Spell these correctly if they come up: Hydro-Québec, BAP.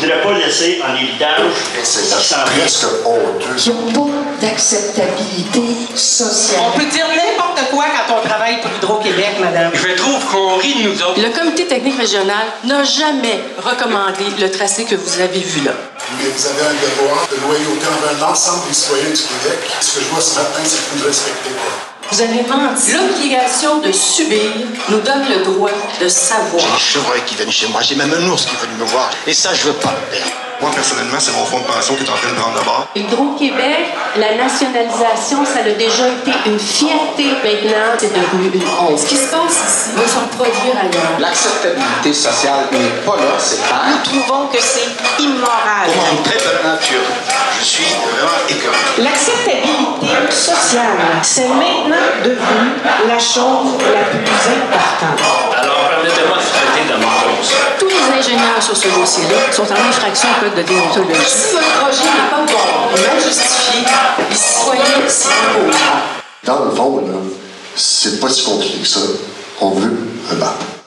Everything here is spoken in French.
Je ne voudrais pas laisser en évidence ce qui s'en vient. Il n'y a pas d'acceptabilité sociale. On peut dire n'importe quoi quand on travaille pour Hydro-Québec, madame. Je trouve qu'on rit de nous autres. Le comité technique régional n'a jamais recommandé le tracé que vous avez vu là. Mais vous avez un devoir de loyauté envers l'ensemble des citoyens du Québec. Ce que je vois ce matin, c'est que vous ne respectez pas. Vous avez menti. L'obligation de subir nous donne le droit de savoir. J'ai des chevreuils qui viennent chez moi, j'ai même un ours qui est venu me voir. Et ça, je veux pas le perdre. Moi, personnellement, c'est mon fonds de pension qui est en train de prendre de bord. Hydro-Québec, la nationalisation, ça a déjà été une fierté. Maintenant, c'est devenu une honte. Ce qui se passe ici va se reproduire ailleurs. L'acceptabilité sociale n'est pas là, c'est pas. Nous trouvons que c'est immoral. Pour mon très bonne nature, je suis vraiment écœuré. L'acceptabilité sociale, c'est maintenant devenu la chose la plus importante. Alors, permettez-moi de traiter de mensonge. Tous les ingénieurs sur ce dossier-là sont en infraction au code de déontologie. Si votre projet n'est pas bon, mal justifié, les citoyens s'y opposent. Dans le fond, c'est pas si compliqué que ça. On veut un BAP.